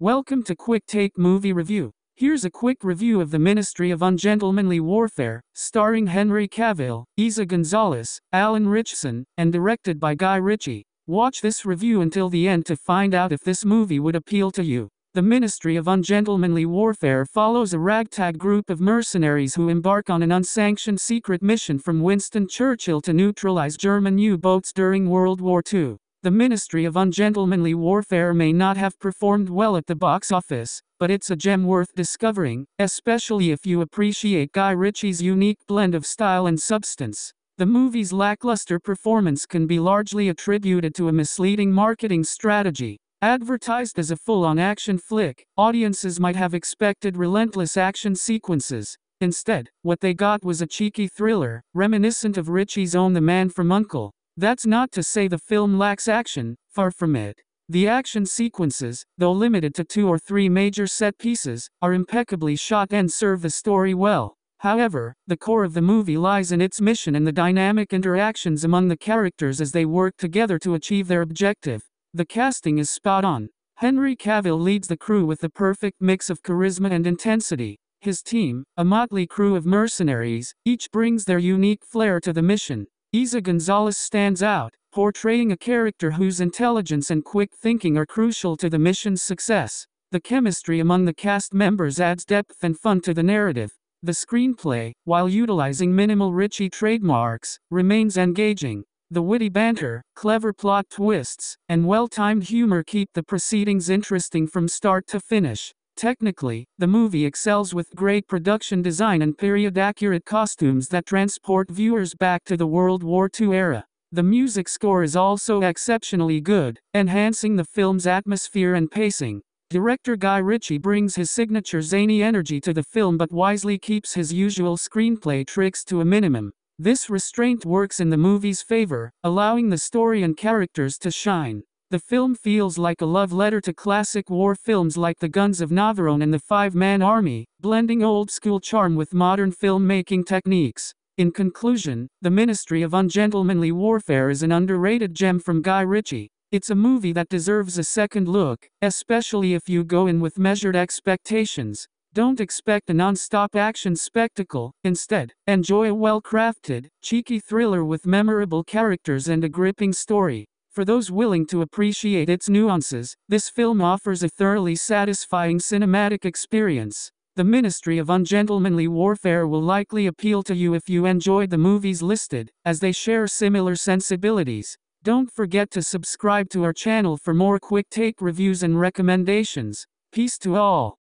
Welcome to Quick Take Movie Review. Here's a quick review of The Ministry of Ungentlemanly Warfare, starring Henry Cavill, Eiza González, Alan Richson, and directed by Guy Ritchie. Watch this review until the end to find out if this movie would appeal to you. The Ministry of Ungentlemanly Warfare follows a ragtag group of mercenaries who embark on an unsanctioned secret mission from Winston Churchill to neutralize German U-boats during World War II. The Ministry of Ungentlemanly Warfare may not have performed well at the box office, but it's a gem worth discovering, especially if you appreciate Guy Ritchie's unique blend of style and substance. The movie's lackluster performance can be largely attributed to a misleading marketing strategy. Advertised as a full-on action flick, audiences might have expected relentless action sequences. Instead, what they got was a cheeky thriller, reminiscent of Ritchie's own The Man from UNCLE. That's not to say the film lacks action, far from it. The action sequences, though limited to 2 or 3 major set pieces, are impeccably shot and serve the story well. However, the core of the movie lies in its mission and the dynamic interactions among the characters as they work together to achieve their objective. The casting is spot on. Henry Cavill leads the crew with the perfect mix of charisma and intensity. His team, a motley crew of mercenaries, each brings their unique flair to the mission. Eiza González stands out, portraying a character whose intelligence and quick thinking are crucial to the mission's success. The chemistry among the cast members adds depth and fun to the narrative. The screenplay, while utilizing minimal Ritchie trademarks, remains engaging. The witty banter, clever plot twists, and well-timed humor keep the proceedings interesting from start to finish. Technically, the movie excels with great production design and period-accurate costumes that transport viewers back to the World War II era. The music score is also exceptionally good, enhancing the film's atmosphere and pacing. Director Guy Ritchie brings his signature zany energy to the film but wisely keeps his usual screenplay tricks to a minimum. This restraint works in the movie's favor, allowing the story and characters to shine. The film feels like a love letter to classic war films like The Guns of Navarone and The 5-Man Army, blending old-school charm with modern filmmaking techniques. In conclusion, The Ministry of Ungentlemanly Warfare is an underrated gem from Guy Ritchie. It's a movie that deserves a second look, especially if you go in with measured expectations. Don't expect a non-stop action spectacle. Instead, enjoy a well-crafted, cheeky thriller with memorable characters and a gripping story. For those willing to appreciate its nuances, this film offers a thoroughly satisfying cinematic experience. The Ministry of Ungentlemanly Warfare will likely appeal to you if you enjoyed the movies listed, as they share similar sensibilities. Don't forget to subscribe to our channel for more quick take reviews and recommendations. Peace to all.